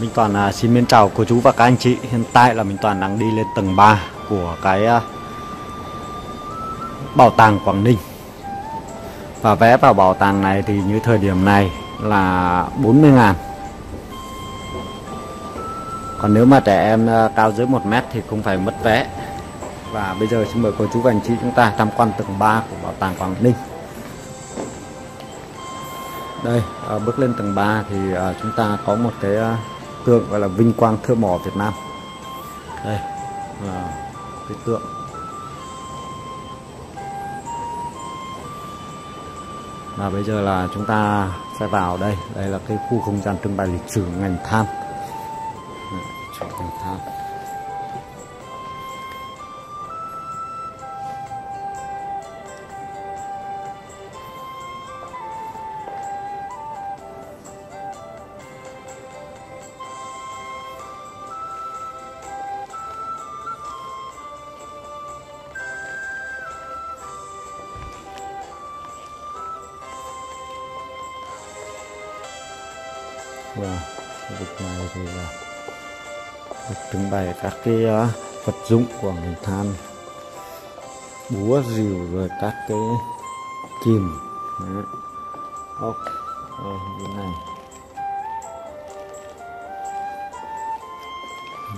Minh Toàn xin mến chào cô chú và các anh chị. Hiện tại là Minh Toàn đang đi lên tầng 3 của cái Bảo tàng Quảng Ninh. Và vé vào bảo tàng này thì như thời điểm này là 40.000. Còn nếu mà trẻ em cao dưới 1 mét thì không phải mất vé. Và bây giờ xin mời cô chú và anh chị chúng ta tham quan tầng 3 của Bảo tàng Quảng Ninh. Đây, bước lên tầng 3 thì chúng ta có một cái tượng gọi là vinh quang thợ mỏ Việt Nam. Đây là cái tượng. Và bây giờ là chúng ta sẽ vào đây. Đây là cái khu không gian trưng bày lịch sử ngành than. Và khu vực này thì là trưng bày các cái vật dụng của ngành than, búa rìu rồi các cái kìm, ốc như này.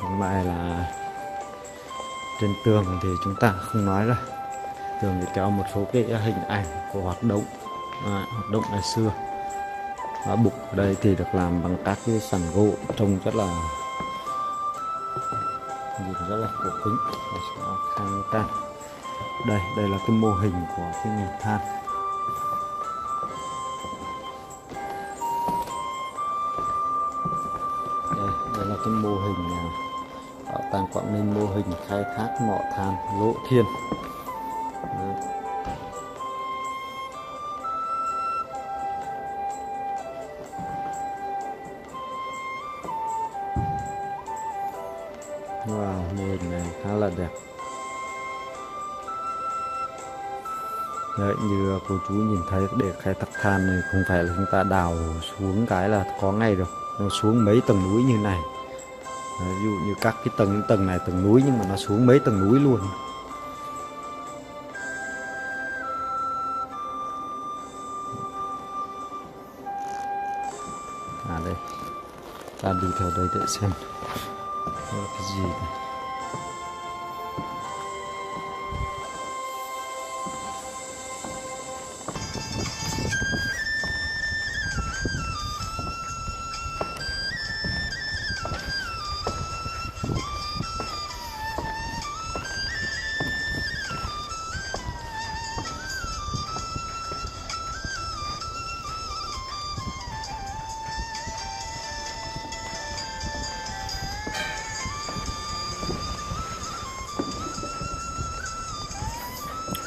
Còn lại là trên tường thì chúng ta không nói rồi, tường thì kéo một số cái hình ảnh của hoạt động ngày xưa. Và bục ở đây thì được làm bằng các cái sàn gỗ, trông rất là cổ kính. Đây là cái mô hình của cái ngành than. Đây là cái mô hình Bảo tàng Quảng Ninh, mô hình khai thác mỏ than Lỗ Thiên. Wow, mô hình này khá là đẹp. Đấy, như cô chú nhìn thấy, để khai thác than này không phải là chúng ta đào xuống cái là có ngay được. Nó xuống mấy tầng núi như này. Đấy, ví dụ như các cái tầng này tầng núi, nhưng mà nó xuống mấy tầng núi luôn. À đây, ta đi theo đây để xem. Đây là cái gì đây?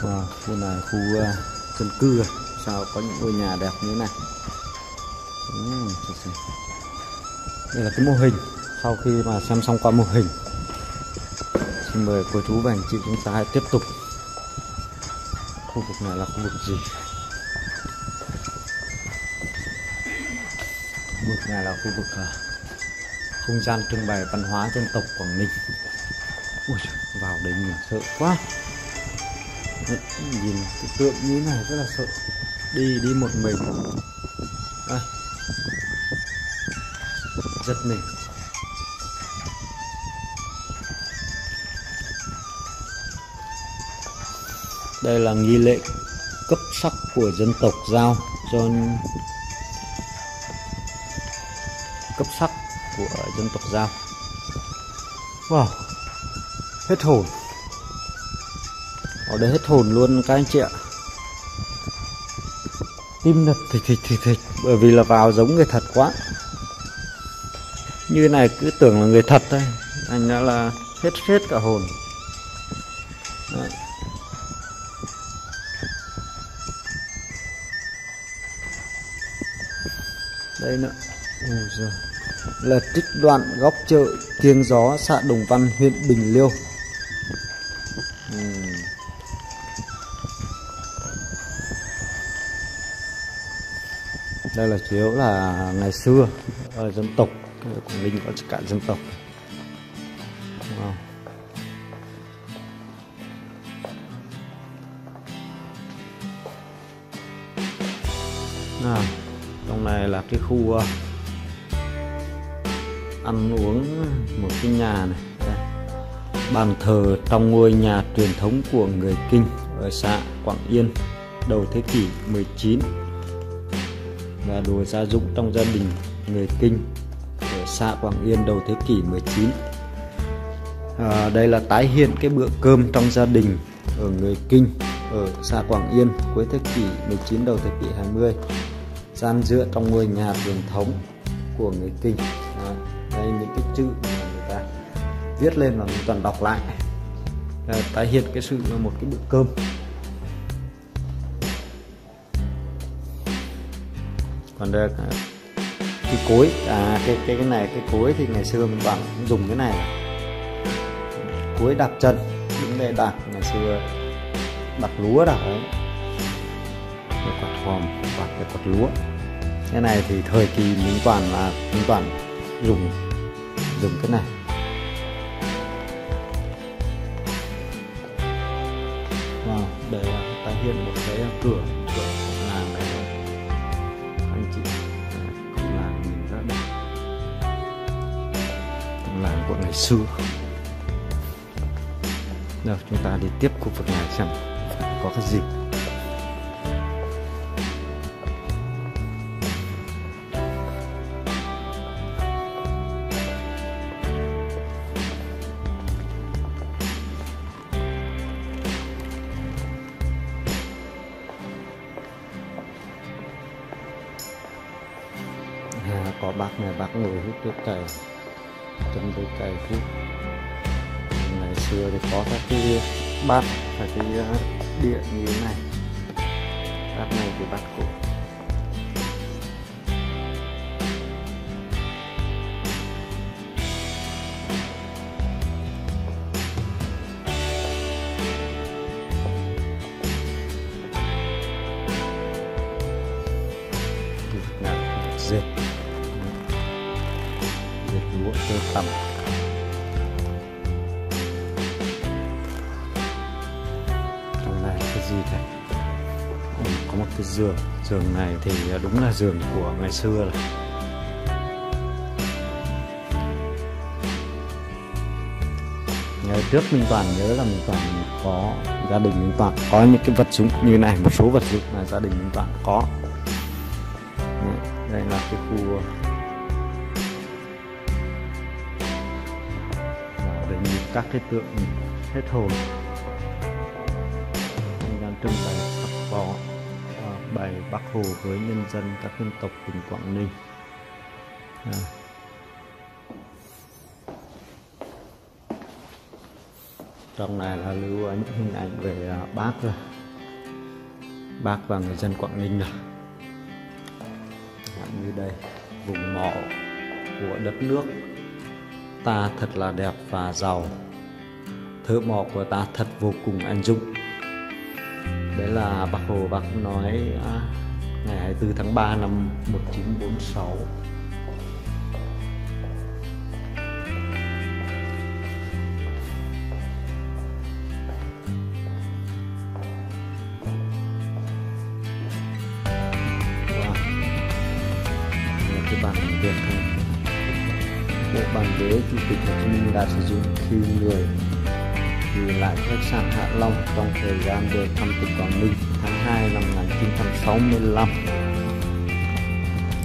Wow, khu này khu dân cư, sao có những ngôi nhà đẹp như thế này. Đây là cái mô hình. Sau khi mà xem xong qua mô hình, xin mời cô chú và anh chị chúng ta hãy tiếp tục. Khu vực này là khu vực gì? Khu vực này là khu vực không gian trưng bày văn hóa dân tộc Quảng Ninh. Ui, vào đây mình sợ quá. Nhìn cái tượng như thế này rất là sợ. Đi một mình à, giật mình. Đây là nghi lễ cấp sắc của dân tộc Dao, cho cấp sắc của dân tộc Dao. Wow, hết hồn. Ở đây hết hồn luôn các anh chị ạ. Tim đập thịch, bởi vì là vào giống người thật quá. Như này cứ tưởng là người thật thôi, thành ra là hết cả hồn. Đấy. Đây nữa. Ôi giời. Là trích đoạn góc chợ Kiêng Gió, xã Đồng Văn, huyện Bình Liêu. Đây là chủ yếu là ngày xưa dân tộc Quảng Ninh và cả dân tộc. Wow. À, trong này là cái khu ăn uống, một cái nhà này. Đây. Bàn thờ trong ngôi nhà truyền thống của người Kinh ở xã Quảng Yên đầu thế kỷ 19 và đồ gia dụng trong gia đình người Kinh ở xã Quảng Yên đầu thế kỷ 19. Đây là tái hiện cái bữa cơm trong gia đình ở người Kinh ở xã Quảng Yên cuối thế kỷ 19 đầu thế kỷ 20, gian dựa trong ngôi nhà truyền thống của người Kinh. Đây những cái chữ mà người ta viết lên là mình toàn đọc lại, tái hiện cái sự một cái bữa cơm. Còn đây cái cối, cái này, cái cối thì ngày xưa mình bằng dùng cái này, cối đạp chân, những cái đạp ngày xưa đạp lúa đạp đấy, cái quạt hòm, quạt cái quạt lúa. Cái này thì thời kỳ Minh Toàn là Minh Toàn dùng cái này. Wow, để tái hiện một cái cửa của làng này anh chị, của làng mình rất đẹp, làng của ngày xưa. Rồi chúng ta đi tiếp khu vực này xem có cái gì. Có bác này, bác ngồi hút thuốc cày, trong tôi cày thuốc. Ngày xưa thì có các cái bát và cái đĩa như thế này, bát này thì bát cổ. Tầm. Trong này cái gì đây? Có một cái giường. Giường này thì đúng là giường của ngày xưa rồi. Ngày trước Minh Toàn nhớ là Minh Toàn có, gia đình Minh Toàn có những cái vật dụng như này, một số vật dụng mà gia đình Minh Toàn có. Đây là cái khu các cái tượng hết hồn, đang trưng bày khắc bó bày Bác Hồ với nhân dân các dân tộc tỉnh Quảng Ninh. Trong này là lưu những hình ảnh về Bác rồi, Bác và người dân Quảng Ninh rồi. Như đây vùng mỏ của đất nước ta thật là đẹp và giàu, thợ mỏ của ta thật vô cùng anh dũng. Đấy là Bác Hồ, Bác nói ngày 24 tháng 3 năm 1946. Wow. Cái bản Việt này, bộ bàn ghế Chủ tịch Hồ Chí Minh đã sử dụng khi người gửi lại khách sạn Hạ Long trong thời gian về thăm tỉnh Quảng Ninh tháng 2 năm 1965.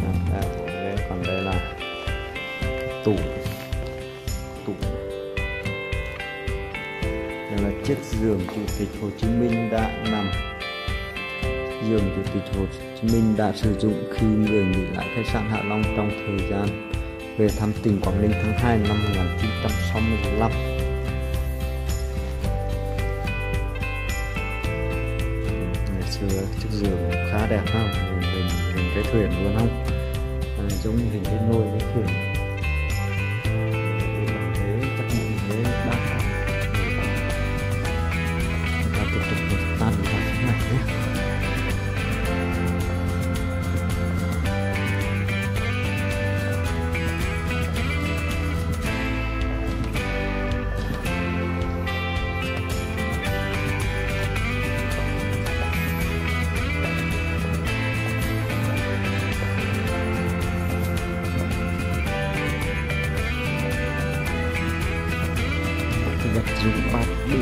Còn đây là tủ, đây là chiếc giường Chủ tịch Hồ Chí Minh đã nằm, giường Chủ tịch Hồ Chí Minh đã sử dụng khi người gửi lại khách sạn Hạ Long trong thời gian về thăm tỉnh Quảng Ninh tháng 2 năm 1965. Ngày xưa chiếc giường khá đẹp ha, hình cái thuyền luôn không? Giống như hình cái nôi cái thuyền. Bằng thế, chắc mình thế ba. Chúng ta tiếp tục một tan vào cái này nhé. dùng bạc để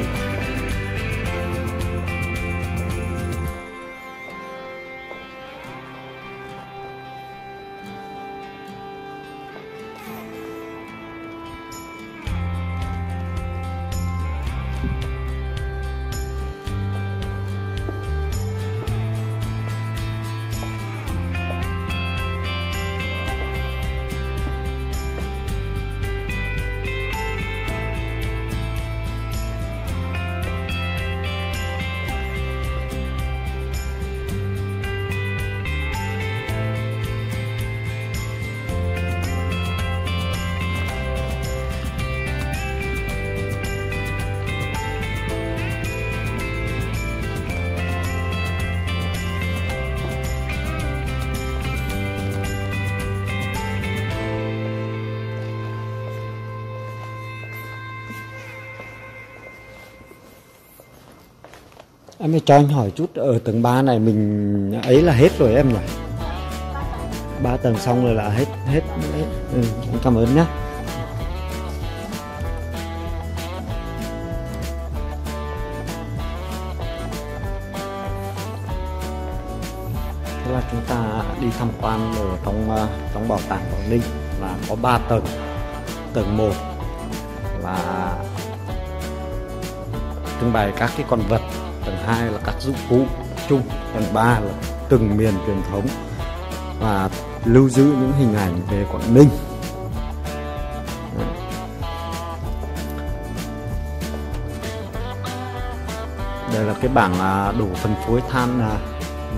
Em cho anh hỏi chút, ở tầng 3 này mình ấy là hết rồi em nhỉ? 3 tầng xong rồi là hết. Ừ, anh cảm ơn nhé. Thế là chúng ta đi tham quan ở trong bảo tàng Quảng Ninh là có 3 tầng. Tầng 1 là trưng bày các cái con vật, tầng 2 là các dụng cụ chung, tầng 3 là từng miền truyền thống và lưu giữ những hình ảnh về Quảng Ninh. Đây là cái bảng đủ phân phối than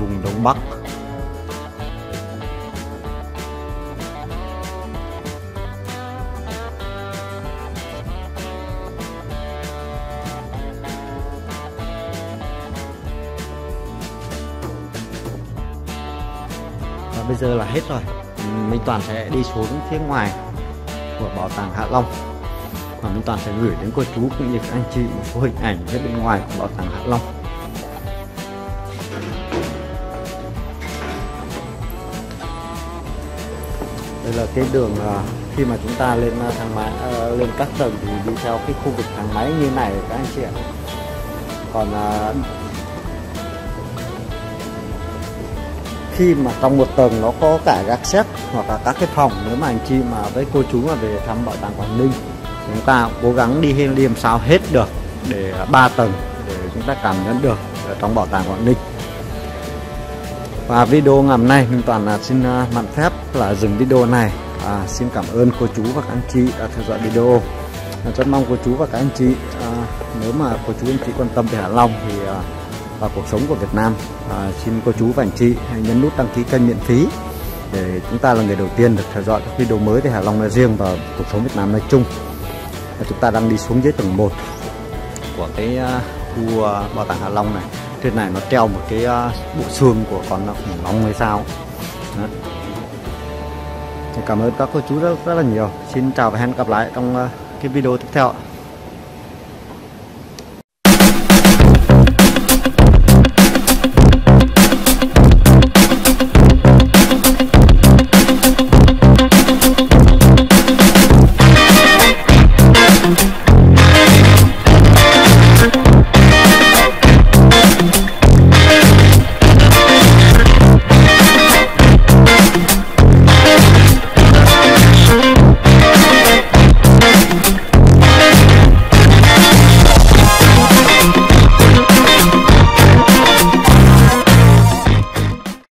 vùng Đông Bắc. Bây giờ là hết rồi, Minh Toàn sẽ đi xuống phía ngoài của bảo tàng Hạ Long và Minh Toàn sẽ gửi đến cô chú cũng như các anh chị một số hình ảnh phía bên ngoài của bảo tàng Hạ Long. Đây là cái đường khi mà chúng ta lên thang máy, lên các tầng thì đi theo cái khu vực thang máy như này các anh chị ạ. Còn khi mà trong một tầng nó có cả gác xếp hoặc là các cái phòng, nếu mà anh chị mà với cô chú mà về thăm bảo tàng Quảng Ninh, chúng ta cố gắng đi làm sao hết được để 3 tầng để chúng ta cảm nhận được ở trong bảo tàng Quảng Ninh. Và video ngày hôm nay Minh Toàn xin mạn phép là dừng video này. Xin cảm ơn cô chú và các anh chị đã theo dõi video. Rất mong cô chú và các anh chị, nếu mà cô chú anh chị quan tâm về Hạ Long thì và cuộc sống của Việt Nam, xin cô chú và anh chị hãy nhấn nút đăng ký kênh miễn phí để chúng ta là người đầu tiên được theo dõi các video mới về Hạ Long nói riêng và cuộc sống Việt Nam nói chung. Chúng ta đang đi xuống dưới tầng 1 của cái khu bảo tàng Hạ Long này. Trên này nó treo một cái bộ xương của con khủng long hay sao. Cảm ơn các cô chú rất là nhiều. Xin chào và hẹn gặp lại trong cái video tiếp theo.